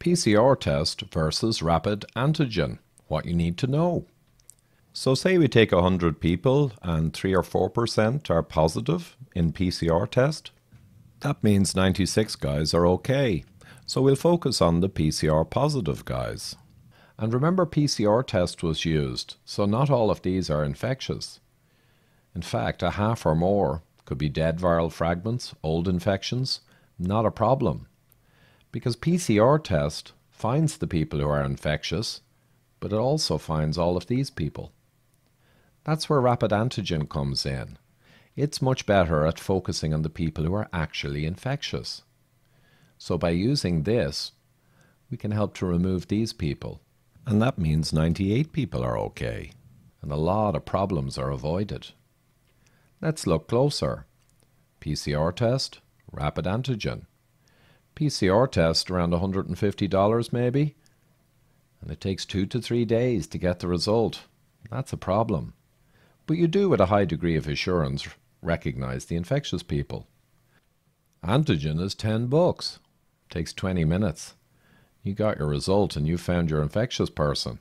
PCR test versus rapid antigen, what you need to know. So say we take 100 people and 3 or 4% are positive in PCR test. That means 96 guys are okay. So we'll focus on the PCR positive guys. And remember, PCR test was used, so not all of these are infectious. In fact, a half or more could be dead viral fragments, old infections, not a problem. Because PCR test finds the people who are infectious, but it also finds all of these people. That's where rapid antigen comes in. It's much better at focusing on the people who are actually infectious. So by using this, we can help to remove these people. And that means 98 people are okay. And a lot of problems are avoided. Let's look closer. PCR test, rapid antigen. PCR test around $150 maybe, and it takes 2 to 3 days to get the result. That's a problem. But you do, with a high degree of assurance, recognize the infectious people. Antigen is $10. Takes 20 minutes. You got your result and you found your infectious person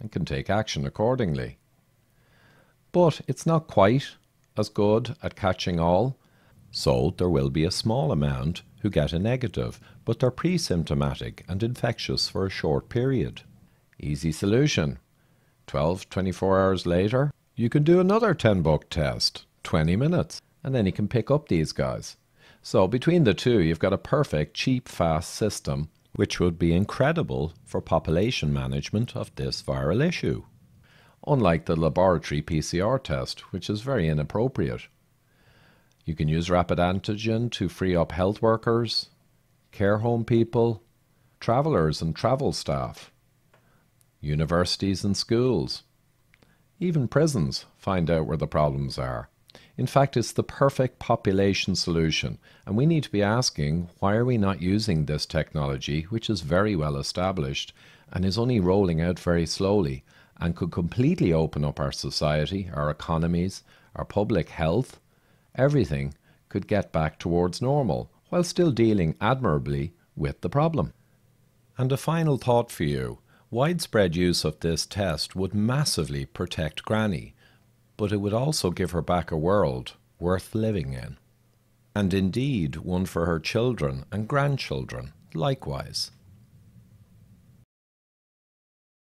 and can take action accordingly. But it's not quite as good at catching all, so there will be a small amount who get a negative, but they're pre-symptomatic and infectious for a short period. Easy solution. 12–24 hours later, you can do another $10 test, 20 minutes, and then you can pick up these guys. So between the two, you've got a perfect, cheap, fast system, which would be incredible for population management of this viral issue. Unlike the laboratory PCR test, which is very inappropriate. You can use rapid antigen to free up health workers, care home people, travellers and travel staff, universities and schools. Even prisons find out where the problems are. In fact, it's the perfect population solution, and we need to be asking, why are we not using this technology, which is very well established and is only rolling out very slowly and could completely open up our society, our economies, our public health? Everything could get back towards normal while still dealing admirably with the problem. And a final thought for you. Widespread use of this test would massively protect Granny, but it would also give her back a world worth living in. And indeed, one for her children and grandchildren likewise.